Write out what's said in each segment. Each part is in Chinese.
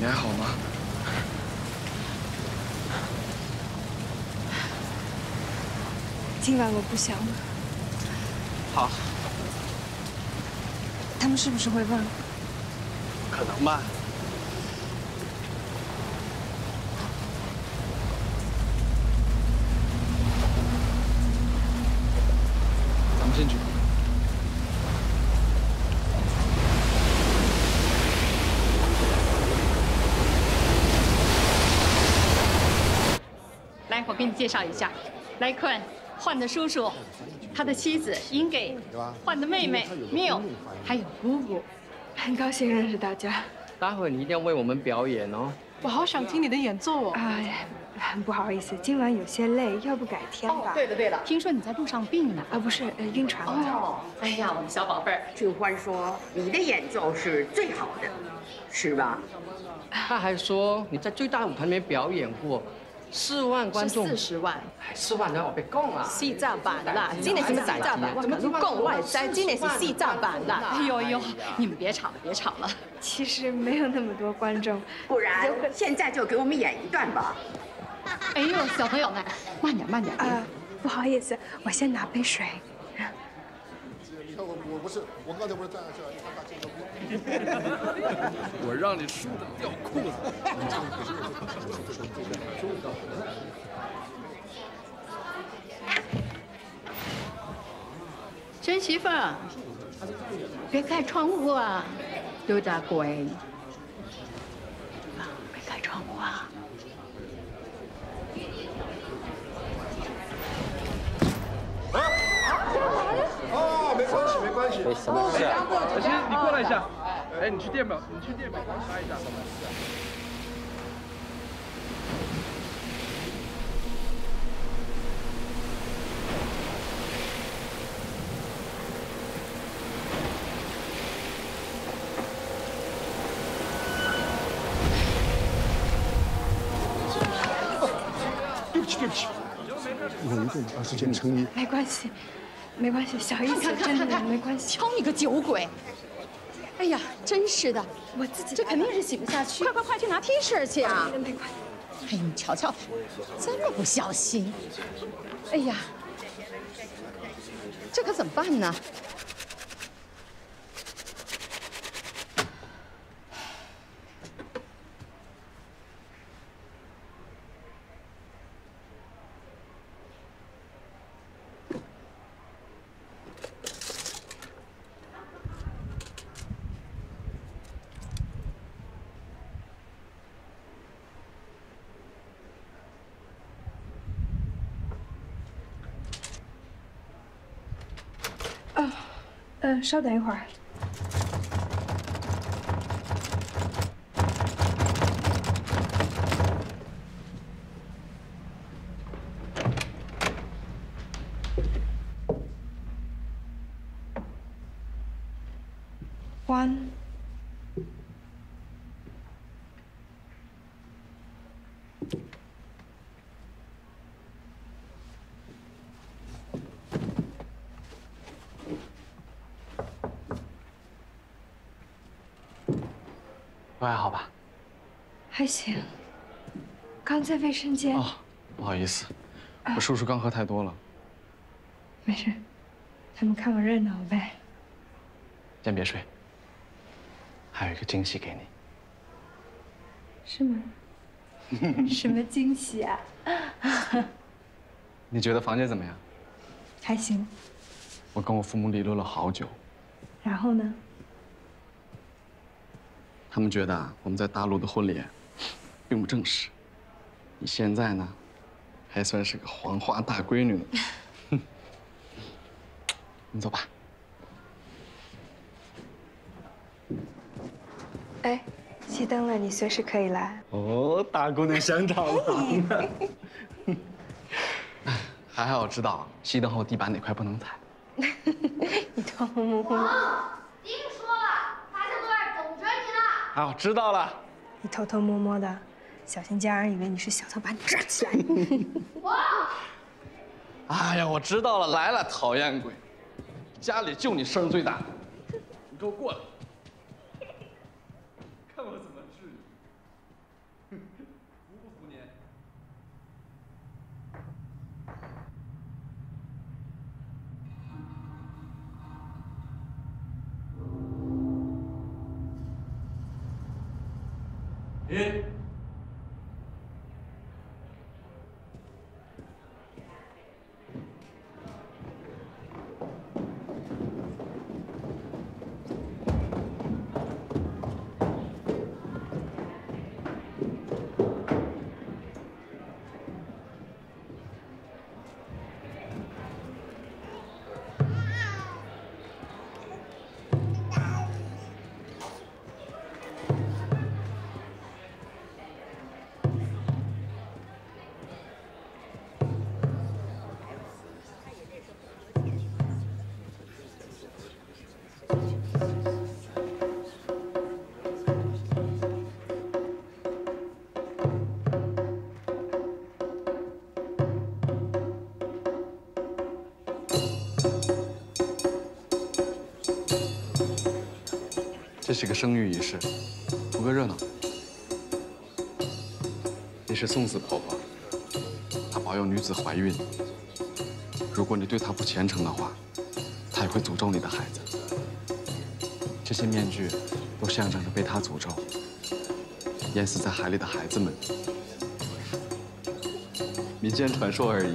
你还好吗？今晚我不想了。好。他们是不是会问？可能吧。 进去。来，我给你介绍一下，莱昆，焕的叔叔，他的妻子英给，焕的妹妹缪，还有姑姑。很高兴认识大家。待会儿你一定要为我们表演哦。我好想听你的演奏哦。很不好意思，今晚有些累，要不改天吧？对的，对的。听说你在路上病呢？啊，不是，晕船了。哦，哎呀，我们小宝贝儿，俊欢说你的演奏是最好的，是吧？他还说你在最大舞台里面表演过，4万观众，40万，4万人我被供啊！4兆版啦，今年是4兆版，怎么供外在？今年是4兆版啦！哎呦呦，你们别吵了，别吵了。其实没有那么多观众，不然现在就给我们演一段吧。 哎呦，小朋友们，慢点，慢点啊！不好意思，我先拿杯水。我不是，我刚才不是站这，我让你输的掉裤子。真媳妇，别开窗户啊，有点鬼。别开窗户啊！ 哦，没关系，没关系，没什么事。小新，你过来一下。哎，你去电表，你去电表查一下。对不起，对不起，隆重长时间成谜。没关系。 没关系，小意思，真的没关系。敲你个酒鬼！哎呀，真是的，我自己这肯定是洗不下去。快快快，去拿 T 恤去啊！没关系。哎呀，你瞧瞧，这么不小心！哎呀，这可怎么办呢？稍等一会儿。One。 都还好吧？还行。刚在卫生间。哦，不好意思，我叔叔刚喝太多了。没事，他们看我热闹呗。先别睡，还有一个惊喜给你。是吗？什么惊喜啊？你觉得房间怎么样？还行。我跟我父母理论了好久。然后呢？ 他们觉得啊，我们在大陆的婚礼并不正式。你现在呢，还算是个黄花大闺女呢。你走吧。哎，熄灯了，你随时可以来。哦，大姑娘想找郎呢。还好我知道熄灯后地板哪块不能踩。你偷摸摸。 啊，我知道了。你偷偷摸摸的，小心家人以为你是小偷，把你抓起来。哎呀，我知道了，来了，讨厌鬼！家里就你声最大，你给我过来，看我怎么治你！服不服您？咦？这是个生育仪式，图个热闹。你是送子婆婆，她保佑女子怀孕。如果你对她不虔诚的话，她也会诅咒你的孩子。这些面具都象征着被她诅咒、淹死在海里的孩子们。民间传说而已。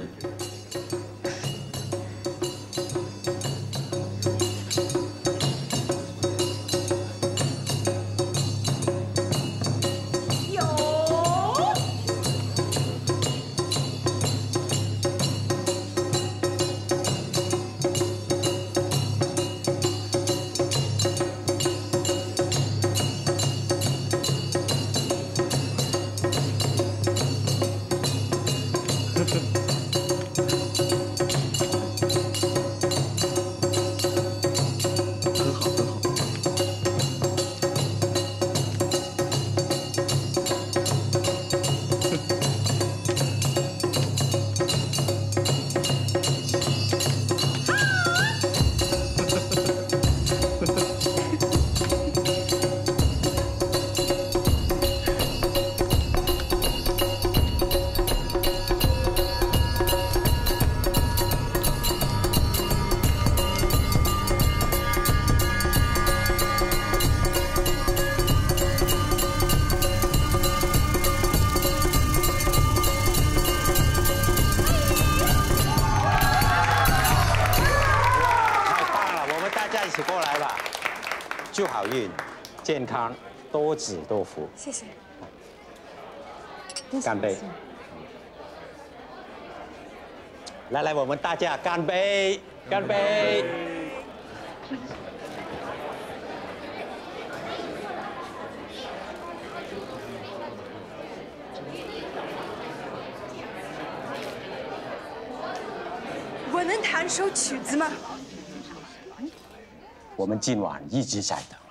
健康，多子多福。谢谢。干杯！来来，我们大家干杯！干杯！我能弹首曲子吗？我们今晚一起在的。